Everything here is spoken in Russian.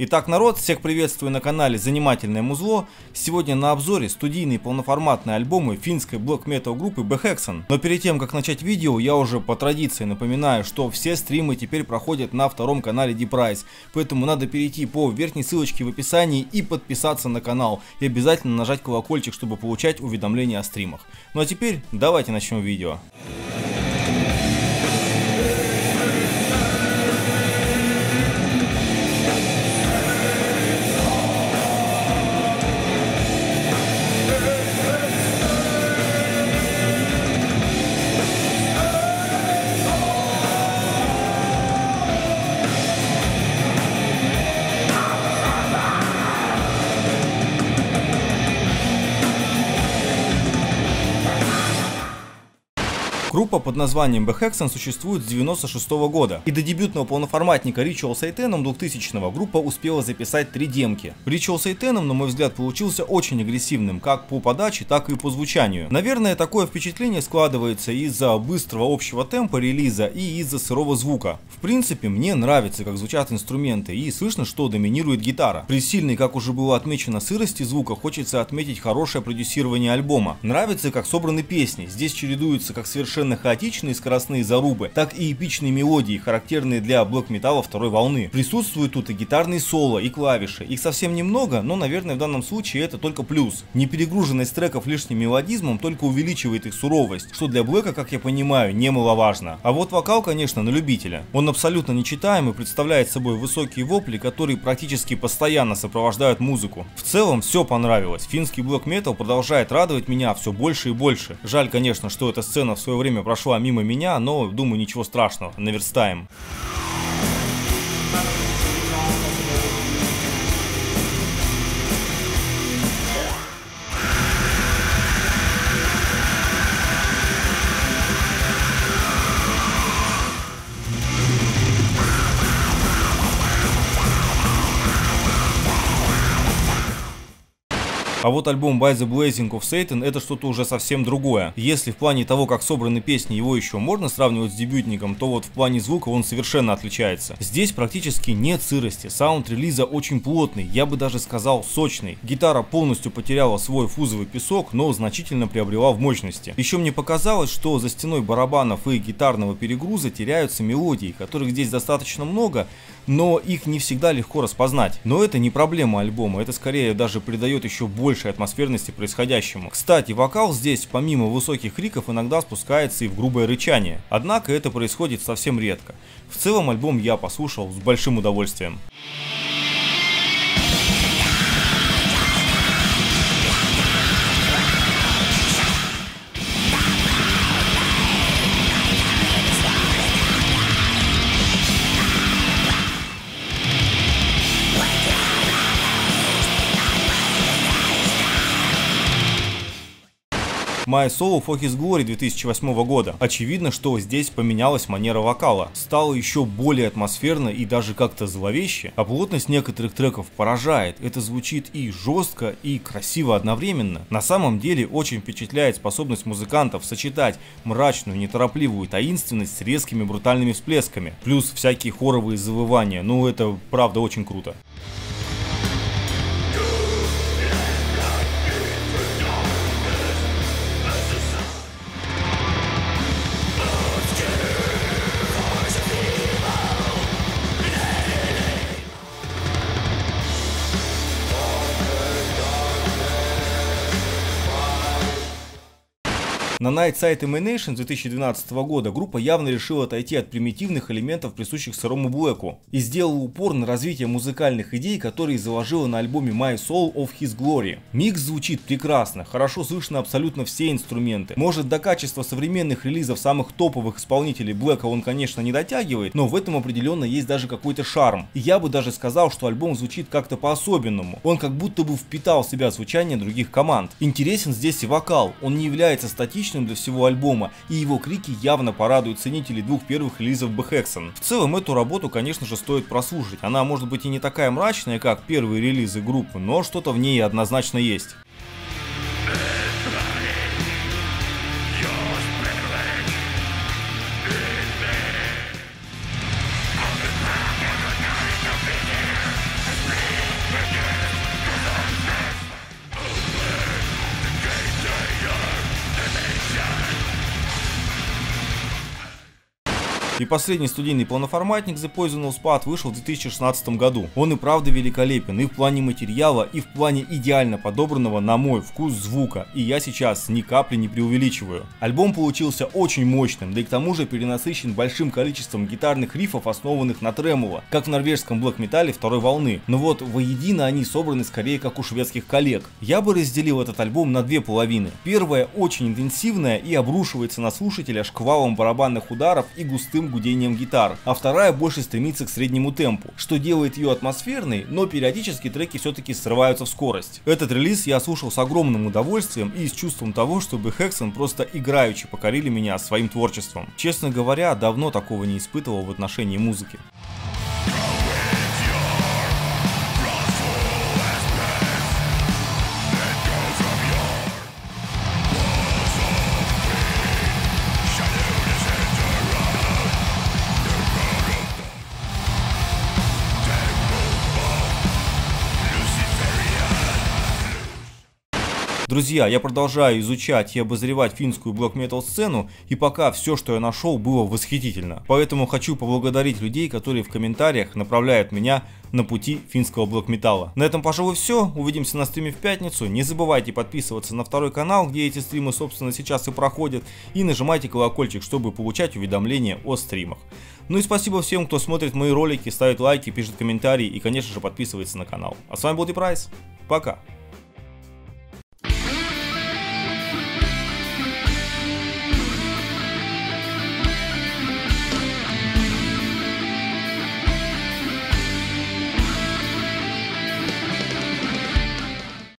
Итак, народ, всех приветствую на канале Занимательное Музло. Сегодня на обзоре студийные полноформатные альбомы финской блэк-метал группы Behexen. Но перед тем, как начать видео, я уже по традиции напоминаю, что все стримы теперь проходят на втором канале DPrize. Поэтому надо перейти по верхней ссылочке в описании и подписаться на канал. И обязательно нажать колокольчик, чтобы получать уведомления о стримах. Ну а теперь давайте начнем видео. Группа под названием Behexen существует с 1996 года, и до дебютного полноформатника Rituale Satanum 2000 группа успела записать 3 демки. Rituale Satanum, на мой взгляд, получился очень агрессивным как по подаче, так и по звучанию. Наверное, такое впечатление складывается из-за быстрого общего темпа релиза и из-за сырого звука. В принципе, мне нравится, как звучат инструменты, и слышно, что доминирует гитара. При сильной, как уже было отмечено, сырости звука хочется отметить хорошее продюсирование альбома. Нравится, как собраны песни, здесь чередуются как совершенно хаотичные скоростные зарубы, так и эпичные мелодии, характерные для блэк-металла второй волны. Присутствуют тут и гитарные соло, и клавиши. Их совсем немного, но, наверное, в данном случае это только плюс. Неперегруженность треков лишним мелодизмом только увеличивает их суровость, что для блэка, как я понимаю, немаловажно. А вот вокал, конечно, на любителя. Он абсолютно нечитаем и представляет собой высокие вопли, которые практически постоянно сопровождают музыку. В целом, все понравилось. Финский блэк-метал продолжает радовать меня все больше и больше. Жаль, конечно, что эта сцена в свое время прошла мимо меня, но, думаю, ничего страшного, наверстаем. А вот альбом By the Blazing of Satan — это что-то уже совсем другое. Если в плане того, как собраны песни, его еще можно сравнивать с дебютником, то вот в плане звука он совершенно отличается. Здесь практически нет сырости, саунд релиза очень плотный, я бы даже сказал сочный. Гитара полностью потеряла свой фузовый песок, но значительно приобрела в мощности. Еще мне показалось, что за стеной барабанов и гитарного перегруза теряются мелодии, которых здесь достаточно много, но их не всегда легко распознать. Но это не проблема альбома, это скорее даже придает еще большей атмосферности происходящему. Кстати, вокал здесь, помимо высоких криков, иногда спускается и в грубое рычание. Однако это происходит совсем редко. В целом альбом я послушал с большим удовольствием. My Soul for His Glory 2008 года. Очевидно, что здесь поменялась манера вокала. Стало еще более атмосферно и даже как-то зловеще. А плотность некоторых треков поражает. Это звучит и жестко, и красиво одновременно. На самом деле очень впечатляет способность музыкантов сочетать мрачную, неторопливую таинственность с резкими брутальными всплесками. Плюс всякие хоровые завывания. Ну, это правда очень круто. На Nightside Emanations 2012 года группа явно решила отойти от примитивных элементов, присущих сырому блэку, и сделала упор на развитие музыкальных идей, которые заложила на альбоме My Soul of His Glory. Микс звучит прекрасно, хорошо слышно абсолютно все инструменты. Может, до качества современных релизов самых топовых исполнителей блэка он, конечно, не дотягивает, но в этом определенно есть даже какой-то шарм. И я бы даже сказал, что альбом звучит как-то по-особенному. Он как будто бы впитал в себя звучание других команд. Интересен здесь и вокал, он не является статичным для всего альбома, и его крики явно порадуют ценителей двух первых релизов Behexen. В целом эту работу, конечно же, стоит прослушать. Она может быть и не такая мрачная, как первые релизы группы, но что-то в ней однозначно есть. И последний студийный полноформатник The Poisonous Path вышел в 2016 году. Он и правда великолепен и в плане материала, и в плане идеально подобранного на мой вкус звука. И я сейчас ни капли не преувеличиваю. Альбом получился очень мощным, да и к тому же перенасыщен большим количеством гитарных рифов, основанных на тремоло, как в норвежском блэк-металле второй волны. Но вот воедино они собраны скорее как у шведских коллег. Я бы разделил этот альбом на две половины. Первая очень интенсивная и обрушивается на слушателя шквалом барабанных ударов и густым гудением гитар, а вторая больше стремится к среднему темпу, что делает ее атмосферной, но периодически треки все-таки срываются в скорость. Этот релиз я слушал с огромным удовольствием и с чувством того, что Behexen просто играючи покорили меня своим творчеством. Честно говоря, давно такого не испытывал в отношении музыки. Друзья, я продолжаю изучать и обозревать финскую блэк-метал сцену, и пока все, что я нашел, было восхитительно. Поэтому хочу поблагодарить людей, которые в комментариях направляют меня на пути финского блэк-металла. На этом, пожалуй, все. Увидимся на стриме в пятницу. Не забывайте подписываться на второй канал, где эти стримы, собственно, сейчас и проходят, и нажимайте колокольчик, чтобы получать уведомления о стримах. Ну и спасибо всем, кто смотрит мои ролики, ставит лайки, пишет комментарии и, конечно же, подписывается на канал. А с вами был DPrize. Пока!